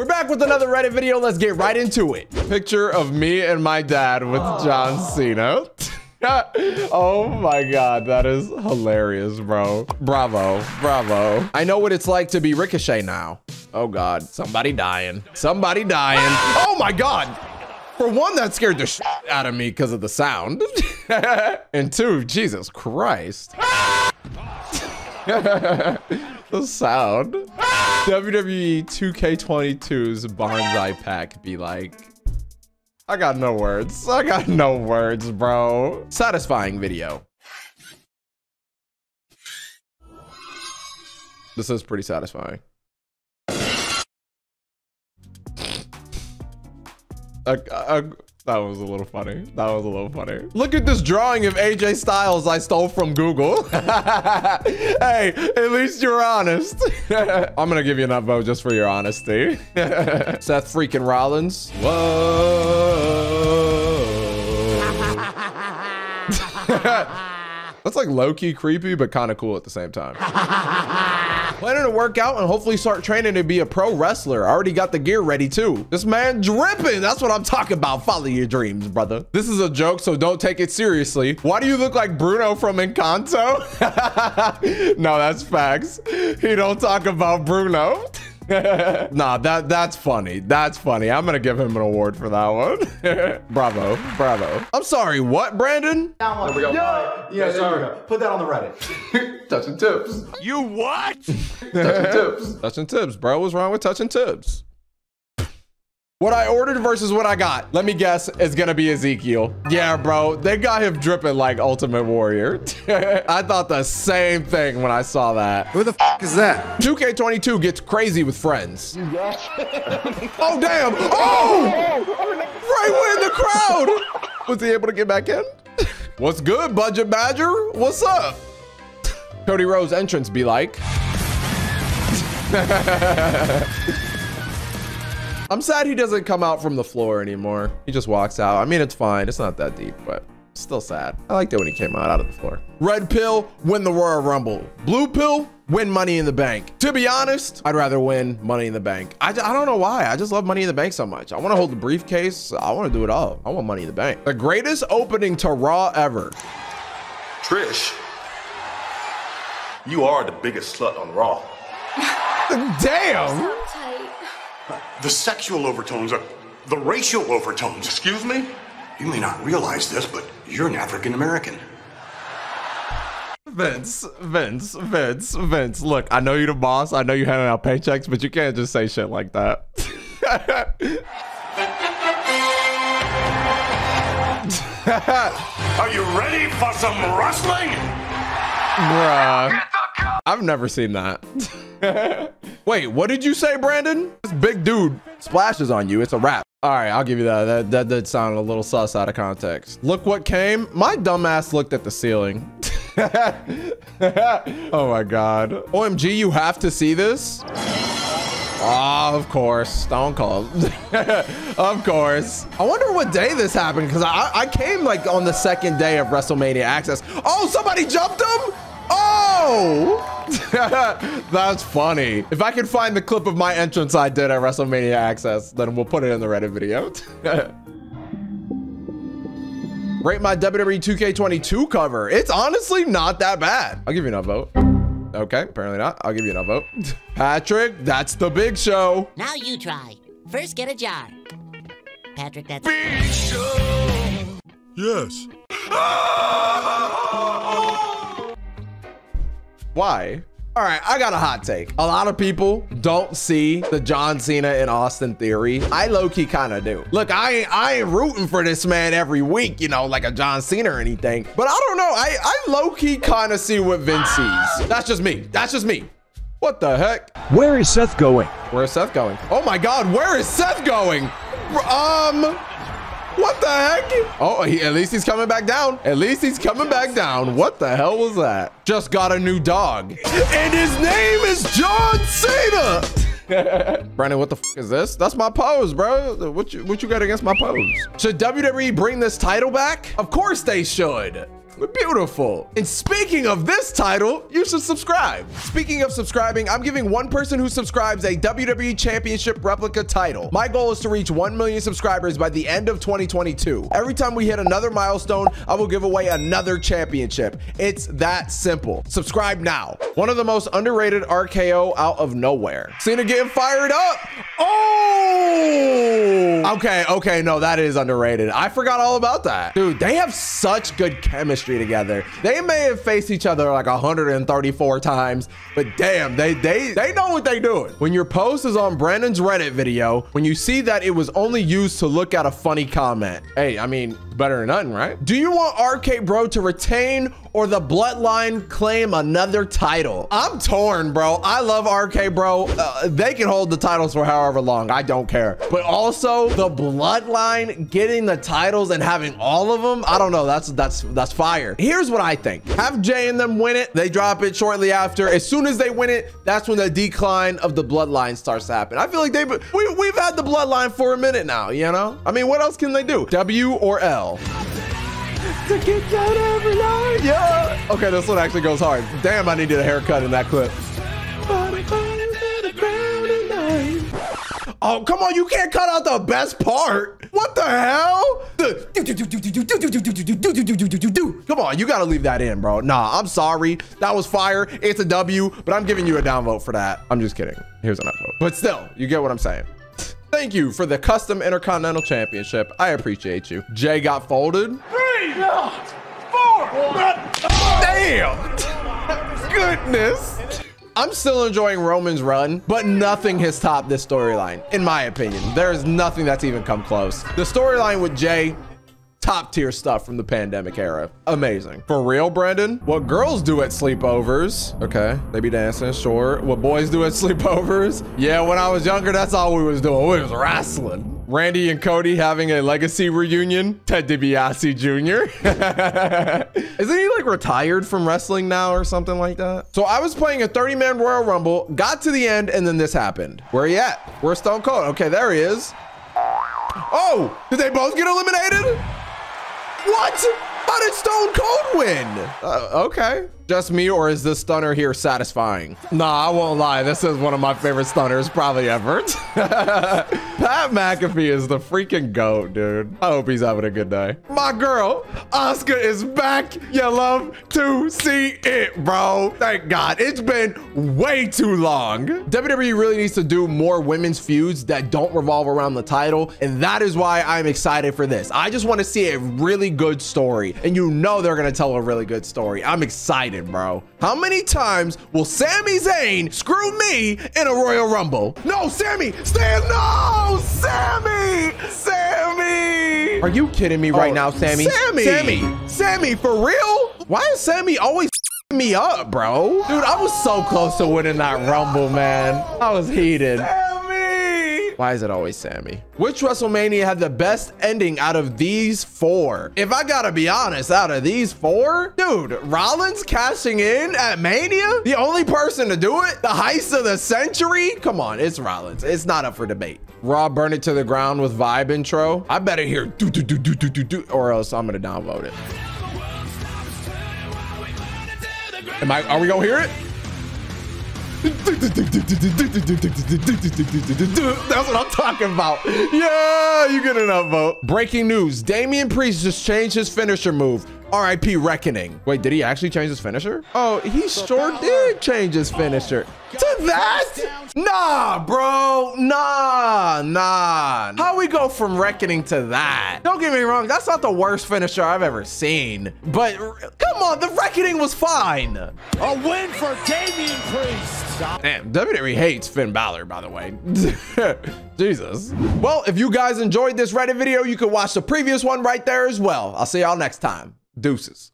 We're back with another Reddit video. Let's get right into it. Picture of me and my dad with John Cena. Oh my God, that is hilarious, bro. Bravo, bravo. I know what it's like to be Ricochet now. Oh God, somebody dying. Somebody dying. Oh my God. For one, that scared the shit out of me because of the sound. And two, Jesus Christ. The sound. WWE 2K22's Banzai pack be like, I got no words. I got no words, bro. Satisfying video. This is pretty satisfying. That was a little funny. That was a little funny. Look at this drawing of AJ Styles I stole from Google. Hey, at least you're honest. I'm gonna give you an upvote just for your honesty. Seth freaking Rollins. Whoa. That's like low-key creepy, but kind of cool at the same time. Planning to work out and hopefully start training to be a pro wrestler. I already got the gear ready too. This man dripping. That's what I'm talking about. Follow your dreams, brother. This is a joke, so don't take it seriously. Why do you look like Bruno from Encanto? No, that's facts. He don't talk about Bruno. Nah, that's funny. That's funny. I'm gonna give him an award for that one. Bravo, bravo. I'm sorry, what, Brandon? Down one. There we go. Yeah, yeah, there we go. Put that on the Reddit. Touching tips. You what? Touching tips. Touching tips, bro. What's wrong with touching tips? What I ordered versus what I got. Let me guess, it's gonna be Ezekiel. Yeah, bro, they got him dripping like Ultimate Warrior. I thought the same thing when I saw that. Who the f is that? 2K22 gets crazy with friends. Oh, damn. Oh! Right away in the crowd. Was he able to get back in? What's good, Budget Badger? What's up? Cody Rhodes' entrance be like. I'm sad he doesn't come out from the floor anymore. He just walks out. I mean, it's fine. It's not that deep, but still sad. I liked it when he came out of the floor. Red pill, win the Royal Rumble. Blue pill, win Money in the Bank. To be honest, I'd rather win Money in the Bank. I don't know why. I just love Money in the Bank so much. I want to hold the briefcase. I want to do it all. I want Money in the Bank. The greatest opening to Raw ever. Trish, you are the biggest slut on Raw. Damn. The sexual overtones, the racial overtones, excuse me? You may not realize this, but you're an African-American. Vince, look, I know you're the boss. I know you handing out paychecks, but you can't just say shit like that. Are you ready for some wrestling? Bruh. I've never seen that. Wait, what did you say, Brandon? This big dude splashes on you. It's a wrap. All right, I'll give you that. That did sound a little sus out of context. Look what came. My dumbass looked at the ceiling. Oh my God. OMG, you have to see this? Oh, of course. Stone Cold. Of course. I wonder what day this happened because I came like on the second day of WrestleMania Access. Oh, somebody jumped him? Oh, that's funny. If I could find the clip of my entrance I did at WrestleMania Access, then we'll put it in the Reddit video. Rate my WWE 2K22 cover. It's honestly not that bad. I'll give you an upvote. Okay, apparently not. I'll give you an upvote. Patrick, that's the Big Show. Now you try. First get a jar. Patrick, that's Big Show. Yes. Why? All right, I got a hot take. A lot of people don't see the John Cena and Austin Theory. I low-key kind of do. Look, I ain't rooting for this man every week, you know, like a John Cena or anything. But I don't know. I low-key kind of see what Vince sees. That's just me. That's just me. What the heck? Where is Seth going? Where is Seth going? Oh, my God. Where is Seth going? What the heck? Oh, at least he's coming back down. At least he's coming back down. What the hell was that? Just got a new dog. And his name is John Cena. Brandon, what the f is this? That's my pose, bro. What you got against my pose? Should WWE bring this title back? Of course they should. Beautiful. And speaking of this title, you should subscribe. Speaking of subscribing, I'm giving one person who subscribes a WWE Championship replica title. My goal is to reach 1 million subscribers by the end of 2022. Every time we hit another milestone, I will give away another championship. It's that simple. Subscribe now. One of the most underrated RKO out of nowhere. Cena getting fired up. Oh! Okay, no, that is underrated. I forgot all about that. Dude, they have such good chemistry together. They may have faced each other like 134 times, but damn, they know what they're doing. When your post is on Brandon's Reddit video, when you see that it was only used to look at a funny comment. Hey, I mean, better than nothing, right? Do you want RK Bro to retain or the Bloodline claim another title? I'm torn, bro. I love RK Bro. They can hold the titles for however long. I don't care. But also the Bloodline getting the titles and having all of them. I don't know. That's fire. Here's what I think. Have Jay and them win it. They drop it shortly after. As soon as they win it, that's when the decline of the Bloodline starts happening. I feel like we've had the Bloodline for a minute now, you know? I mean, what else can they do? W or L? To get that every night, yeah. Okay, this one actually goes hard. Damn, I needed a haircut in that clip. Oh, come on, you can't cut out the best part. What the hell? Come on, you gotta leave that in, bro. Nah, I'm sorry. That was fire. It's a W, but I'm giving you a downvote for that. I'm just kidding. Here's an upvote. But still, you get what I'm saying. Thank you for the custom Intercontinental Championship. I appreciate you. Jay got folded. 3, 4. Damn. Goodness. I'm still enjoying Roman's run, but nothing has topped this storyline. In my opinion, there's nothing that's even come close. The storyline with Jay, top tier stuff from the pandemic era. Amazing. For real, Brandon? What girls do at sleepovers. Okay, they be dancing, sure. What boys do at sleepovers. Yeah, when I was younger, that's all we was doing. We was wrestling. Randy and Cody having a legacy reunion. Ted DiBiase Jr. Isn't he like retired from wrestling now or something like that? So I was playing a 30-man Royal Rumble, got to the end, and then this happened. Where he at? Where's Stone Cold? Okay, there he is. Oh, did they both get eliminated? What? How did Stone Cold win? Okay. Just me, or is this stunner here satisfying? Nah, I won't lie. This is one of my favorite stunners probably ever. Pat McAfee is the freaking GOAT, dude. I hope he's having a good day. My girl, Asuka is back. You love to see it, bro. Thank God. It's been way too long. WWE really needs to do more women's feuds that don't revolve around the title, and that is why I'm excited for this. I just want to see a really good story, and you know they're going to tell a really good story. I'm excited, bro. How many times will Sami Zayn screw me in a Royal Rumble? No, Sammy! Sam! No! Sammy! Sammy! Are you kidding me right now, Sammy? Sammy! Sammy! Sammy, for real? Why is Sammy always me up, bro? Dude, I was so close to winning that Rumble, man. I was heated. Sammy! Why is it always Sammy? Which WrestleMania had the best ending out of these four? If I gotta be honest, out of these four, dude, Rollins cashing in at Mania? The only person to do it? The heist of the century? Come on, it's Rollins. It's not up for debate. Raw burn it to the ground with vibe intro. I better hear do-do-do-do-do-do-do, or else I'm gonna downvote it. Are we gonna hear it? That's what I'm talking about. Yeah, you get an upvote. Breaking news, Damian Priest just changed his finisher move. RIP Reckoning. Wait, did he actually change his finisher? Oh, he sure did change his finisher. To that? Nah, bro. Nah. How we go from Reckoning to that? Don't get me wrong, that's not the worst finisher I've ever seen. But come on, the Reckoning was fine. A win for Damian Priest. Damn, WWE hates Finn Balor, by the way. Jesus. Well, if you guys enjoyed this Reddit video, you can watch the previous one right there as well. I'll see y'all next time. Deuces.